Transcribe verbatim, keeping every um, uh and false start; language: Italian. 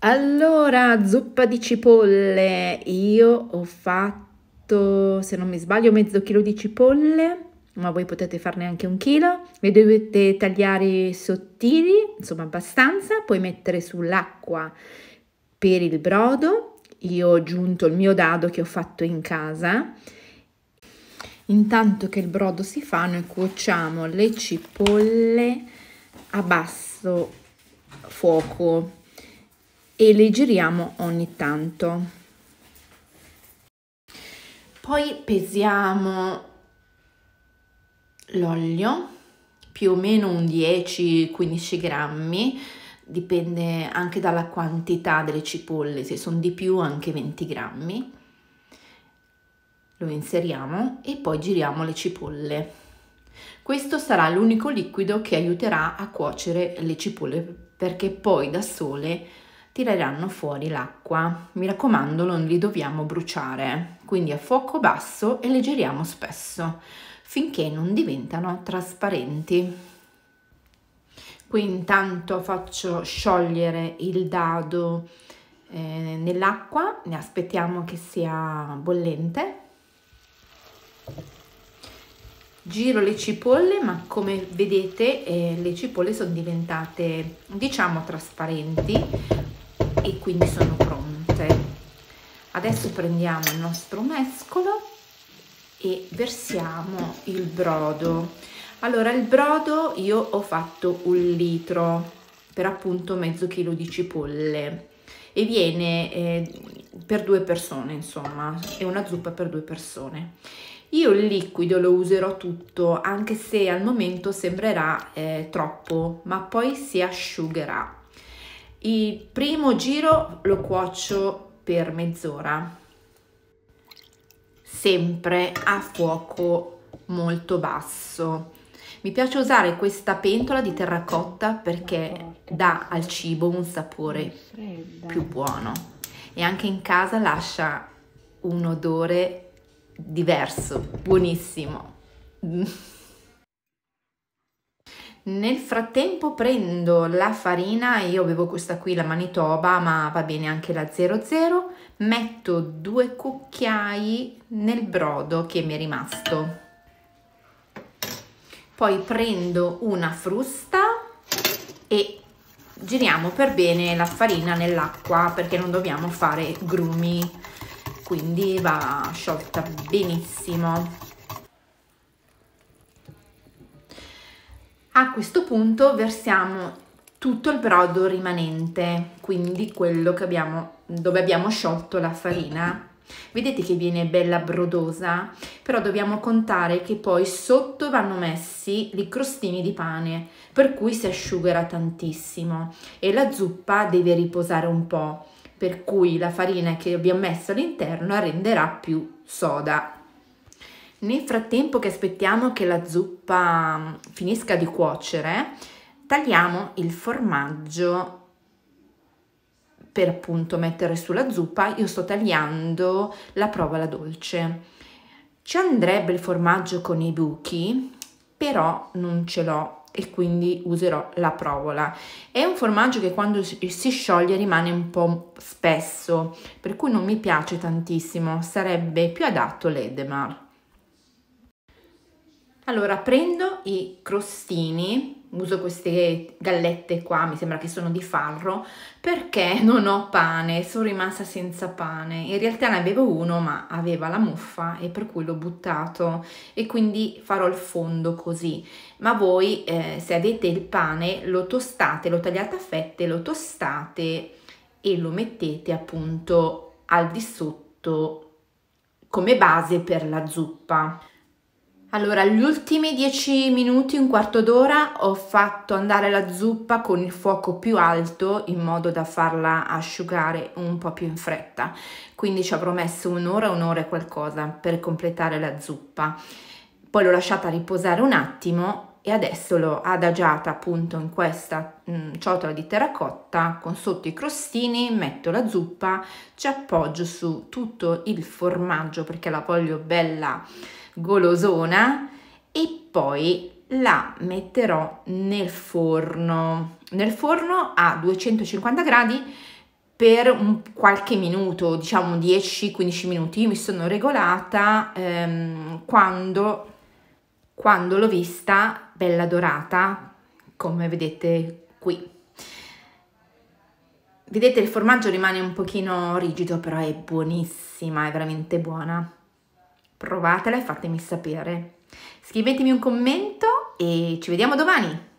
Allora, zuppa di cipolle, io ho fatto, se non mi sbaglio, mezzo chilo di cipolle, ma voi potete farne anche un chilo. Le dovete tagliare sottili, insomma abbastanza, poi mettere sull'acqua per il brodo. Io ho aggiunto il mio dado che ho fatto in casa. Intanto che il brodo si fa, noi cuociamo le cipolle a basso fuoco e le giriamo ogni tanto. Poi pesiamo l'olio, più o meno un dieci quindici grammi, dipende anche dalla quantità delle cipolle, se sono di più anche venti grammi. Lo inseriamo e poi giriamo le cipolle. Questo sarà l'unico liquido che aiuterà a cuocere le cipolle, perché poi da sole tireranno fuori l'acqua. Mi raccomando, non li dobbiamo bruciare, quindi a fuoco basso e le giriamo spesso finché non diventano trasparenti. Qui intanto faccio sciogliere il dado eh, nell'acqua, ne aspettiamo che sia bollente. Giro le cipolle, ma come vedete eh, le cipolle sono diventate, diciamo, trasparenti e quindi sono pronte. Adesso prendiamo il nostro mescolo e versiamo il brodo. Allora, il brodo io ho fatto un litro per appunto mezzo chilo di cipolle e viene eh, per due persone, insomma, è una zuppa per due persone. Io il liquido lo userò tutto, anche se al momento sembrerà eh, troppo, ma poi si asciugherà. Il primo giro lo cuocio per mezz'ora, sempre a fuoco molto basso. Mi piace usare questa pentola di terracotta perché dà al cibo un sapore più buono e anche in casa lascia un odore diverso, buonissimo. Nel frattempo prendo la farina, io avevo questa qui, la Manitoba, ma va bene anche la zero zero, metto due cucchiai nel brodo che mi è rimasto. Poi prendo una frusta e giriamo per bene la farina nell'acqua perché non dobbiamo fare grumi, quindi va sciolta benissimo. A questo punto versiamo tutto il brodo rimanente, quindi quello che abbiamo, dove abbiamo sciolto la farina. Vedete che viene bella brodosa, però dobbiamo contare che poi sotto vanno messi i crostini di pane, per cui si asciugherà tantissimo e la zuppa deve riposare un po', per cui la farina che abbiamo messo all'interno renderà più soda. Nel frattempo che aspettiamo che la zuppa finisca di cuocere, tagliamo il formaggio per appunto mettere sulla zuppa. Io sto tagliando la provola dolce. Ci andrebbe il formaggio con i buchi, però non ce l'ho e quindi userò la provola. È un formaggio che quando si scioglie rimane un po' spesso, per cui non mi piace tantissimo, sarebbe più adatto l'edamar. Allora prendo i crostini, uso queste gallette qua, mi sembra che sono di farro, perché non ho pane, sono rimasta senza pane. In realtà ne avevo uno ma aveva la muffa e per cui l'ho buttato e quindi farò il fondo così. Ma voi eh, se avete il pane lo tostate, lo tagliate a fette, lo tostate e lo mettete appunto al di sotto come base per la zuppa. Allora, gli ultimi dieci minuti, un quarto d'ora, ho fatto andare la zuppa con il fuoco più alto in modo da farla asciugare un po' più in fretta. Quindi ci avrò messo un'ora, un'ora e qualcosa per completare la zuppa. Poi l'ho lasciata riposare un attimo e adesso l'ho adagiata appunto in questa mh, ciotola di terracotta con sotto i crostini, metto la zuppa, ci appoggio su tutto il formaggio perché la voglio bella golosona e poi la metterò nel forno, nel forno a duecentocinquanta gradi per un qualche minuto, diciamo dieci quindici minuti. Io mi sono regolata ehm, quando, quando l'ho vista bella dorata, come vedete qui. Vedete, il formaggio rimane un pochino rigido, però è buonissima, è veramente buona. Provatela e fatemi sapere. Scrivetemi un commento e ci vediamo domani!